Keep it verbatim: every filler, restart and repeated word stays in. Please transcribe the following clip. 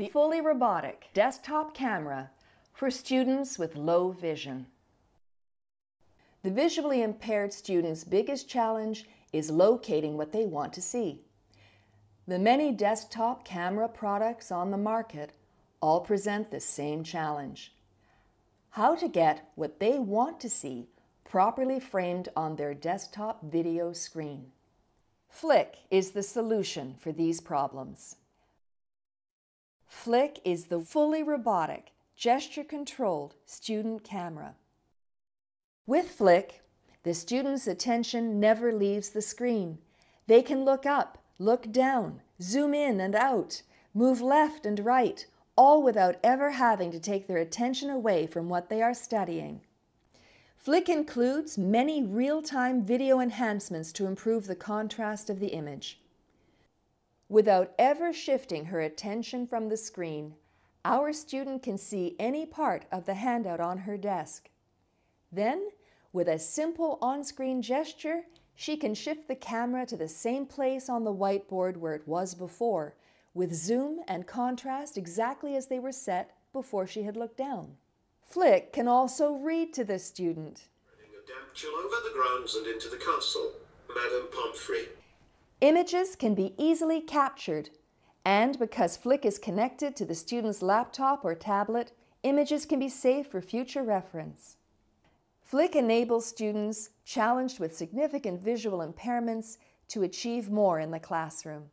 the fully robotic desktop camera for students with low vision. The visually impaired students' biggest challenge is locating what they want to see. The many desktop camera products on the market all present the same challenge: how to get what they want to see properly framed on their desktop video screen. Flick is the solution for these problems. Flick is the fully robotic, gesture-controlled student camera. With Flick, the student's attention never leaves the screen. They can look up, look down, zoom in and out, move left and right, all without ever having to take their attention away from what they are studying. Flick includes many real-time video enhancements to improve the contrast of the image. Without ever shifting her attention from the screen, our student can see any part of the handout on her desk. Then, with a simple on-screen gesture, she can shift the camera to the same place on the whiteboard where it was before, with zoom and contrast exactly as they were set before she had looked down. Flick can also read to the student. Reading of Dampier over the grounds and into the castle, Madam Pomfrey. Images can be easily captured, and because Flick is connected to the student's laptop or tablet, images can be saved for future reference. Flick enables students challenged with significant visual impairments to achieve more in the classroom.